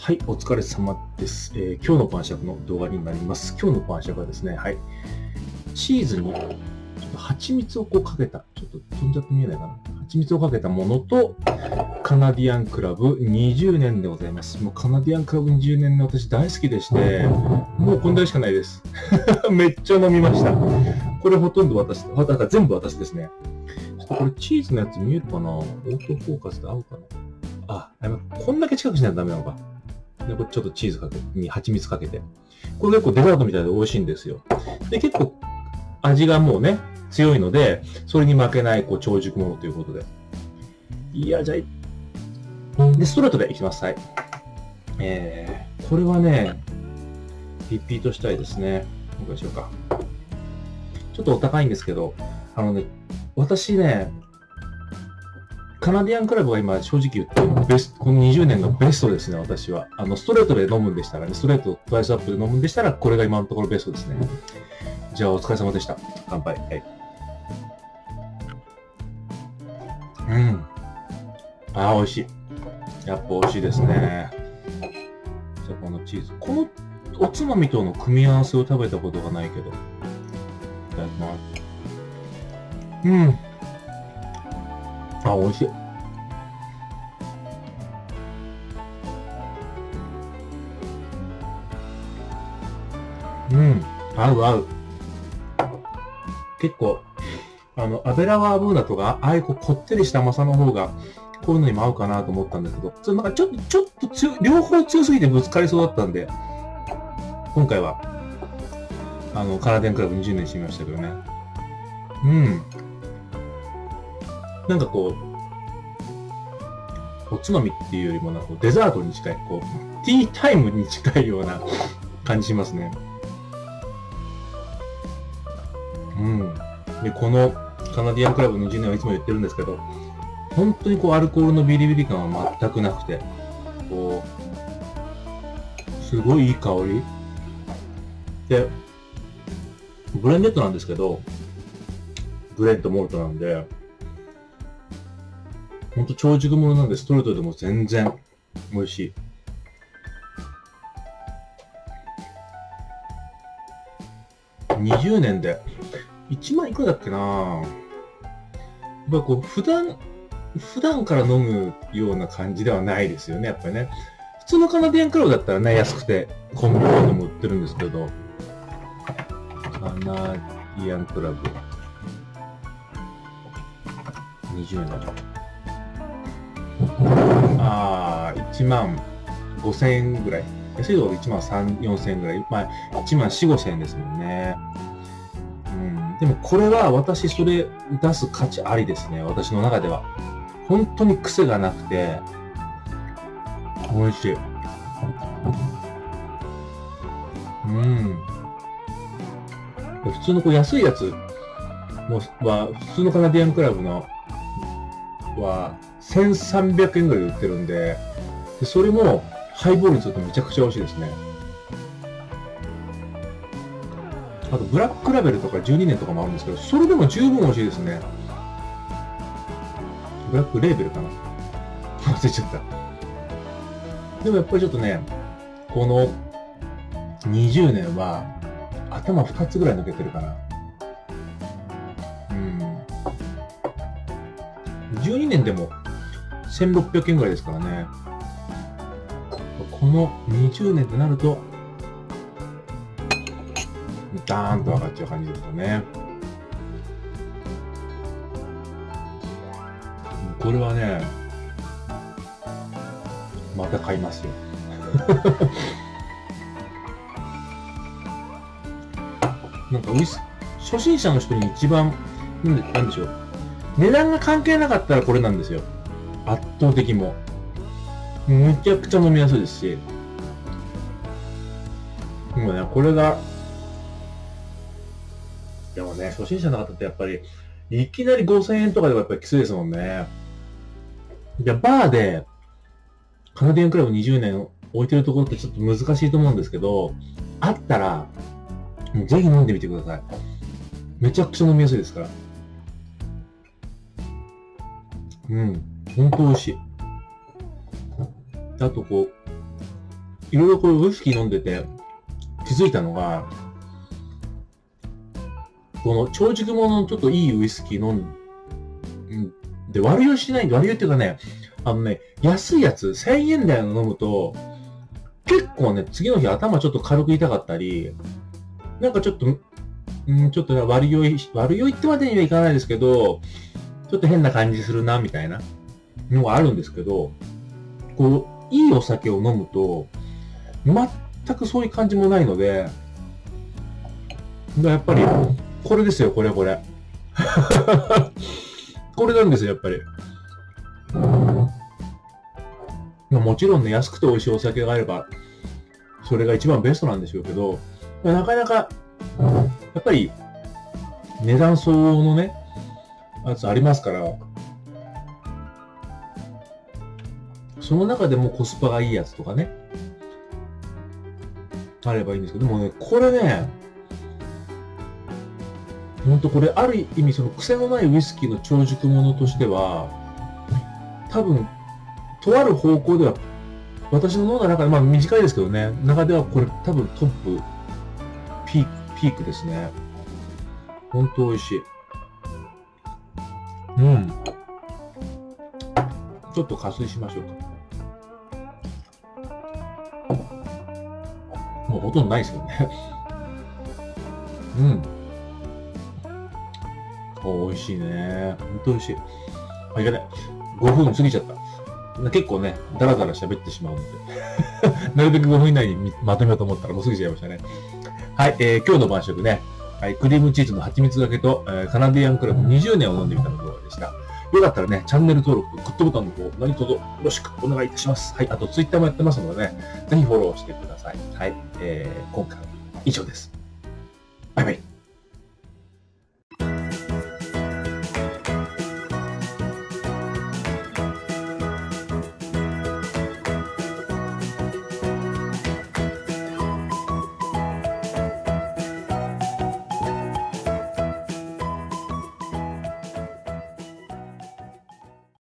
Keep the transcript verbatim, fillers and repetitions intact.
はい、お疲れ様です。えー、今日の晩酌の動画になります。今日の晩酌はですね、はい、チーズにちょっと蜂蜜をこうかけた、ちょっと飛んじゃって見えないかな。蜂蜜をかけたものと、カナディアンクラブにじゅうねんでございます。もうカナディアンクラブにじゅうねんの私大好きでして、もうこんなにしかないです。めっちゃ飲みました。これほとんど私、全部私ですね。ちょっとこれチーズのやつ見えるかな？オートフォーカスで合うかな？あ、こんだけ近くしないとダメなのか。で、これちょっとチーズかけに蜂蜜かけて。これ結構デザートみたいで美味しいんですよ。で、結構味がもうね、強いので、それに負けない、こう、長熟ものということで。いや、じゃあ、で、ストレートでいきます。はい。えー、これはね、リピートしたいですね。どうしようか。ちょっとお高いんですけど、あのね、私ね、カナディアンクラブは今、正直言って、ベスト、このにじゅうねんがベストですね、私は。あの、ストレートで飲むんでしたらね、ストレート、トライスアップで飲むんでしたら、これが今のところベストですね。じゃあ、お疲れ様でした。乾杯。はい。うん。ああ、美味しい。やっぱ美味しいですね。じゃあ、このチーズ。このおつまみとの組み合わせを食べたことがないけど。いただきます。うん。あ、美味しい。うん、合う合う。結構、あの、アベラワーブーナとか、ああいうこうこってりした甘さの方が、こういうのにも合うかなと思ったんですけど、それなんかちょっと、ちょっと強、両方強すぎてぶつかりそうだったんで、今回は、あの、カナディアンクラブにじゅうねんしてみましたけどね。うん。なんかこう、おつまみっていうよりもなんかデザートに近い、こう、ティータイムに近いような感じしますね。うん。で、このカナディアンクラブにじゅうねんはいつも言ってるんですけど、本当にこうアルコールのビリビリ感は全くなくて、こう、すごいいい香り。で、ブレンデッドなんですけど、ブレンドモルトなんで、ほんと長熟ものなんで、ストレートでも全然美味しい。にじゅうねんで、いちまんいくらだっけなぁ。やっぱこう、普段、普段から飲むような感じではないですよね、やっぱりね。普通のカナディアンクラブだったらね、安くて、コンビニでも売ってるんですけど、カナディアンクラブ、にじゅうねん。ああ、いちまんごせんえんぐらい。安いところいちまんさん、よんせんえんぐらい。まあ、いちまんよん、ごせんえんですもんね。うん。でもこれは私それ出す価値ありですね。私の中では。本当に癖がなくて、美味しい。うん。普通のこう安いやつは、普通のカナディアンクラブのは、せんさんびゃくえんぐらいで売ってるんで、でそれもハイボールにするとめちゃくちゃ美味しいですね。あと、ブラックラベルとかじゅうにねんとかもあるんですけど、それでも十分美味しいですね。ブラックレーベルかな忘れちゃった。でもやっぱりちょっとね、このにじゅうねんは頭ふたつぐらい抜けてるかな。じゅうにねんでもせんろっぴゃくえんぐらいですからね。このにじゅうねんってなると、ダーンと上がっちゃう感じですよね。これはね、また買いますよ。なんかウイス、初心者の人に一番、なんでしょう。値段が関係なかったらこれなんですよ。圧倒的も。むちゃくちゃ飲みやすいですし。もうね、これが、でもね、初心者の方ってやっぱり、いきなりごせんえんとかではやっぱりきついですもんね。じゃあ、バーで、カナディアンクラブにじゅうねん置いてるところってちょっと難しいと思うんですけど、あったら、ぜひ飲んでみてください。めちゃくちゃ飲みやすいですから。うん、ほんと美味しい。あとこう、いろいろこうウイスキー飲んでて気づいたのが、この長熟物のちょっといいウイスキー飲んで、悪酔いしないんで、悪酔いっていうかね、あのね、安いやつ、せんえん台の飲むと、結構ね、次の日頭ちょっと軽く痛かったり、なんかちょっと、んちょっとね、悪酔い、悪酔いってまでにはいかないですけど、ちょっと変な感じするな、みたいなのがあるんですけど、こう、いいお酒を飲むと、全くそういう感じもないので、やっぱり、これですよ、これ、これ。これなんですよ、やっぱり。もちろんね、安くて美味しいお酒があれば、それが一番ベストなんでしょうけど、なかなか、やっぱり、値段相応のね、やつありますから、その中でもコスパがいいやつとかね、あればいいんですけど、でもね、これね、ほんとこれ、ある意味、その癖のないウイスキーの長熟ものとしては、多分、とある方向では、私の脳の中で、まあ短いですけどね、中ではこれ多分トップ、ピーク、ピークですね。ほんと美味しい。うん。ちょっと加水しましょうか。もうほとんどないですけどね。うん。お、美味しいね。ほんと美味しい。あ、いかない。ごふん過ぎちゃった。結構ね、だらだら喋ってしまうので。なるべくごふん以内にまとめようと思ったらもう過ぎちゃいましたね。はい、えー、今日の晩食ね。はい、クリームチーズの蜂蜜がけと、えー、カナディアンクラブにじゅうねんを飲んでみたの動画でした。よかったらね、チャンネル登録とグッドボタンの方、何卒よろしくお願いいたします。はい、あとツイッターもやってますのでね、ぜひフォローしてください。はい、えー、今回は以上です。バイバイ。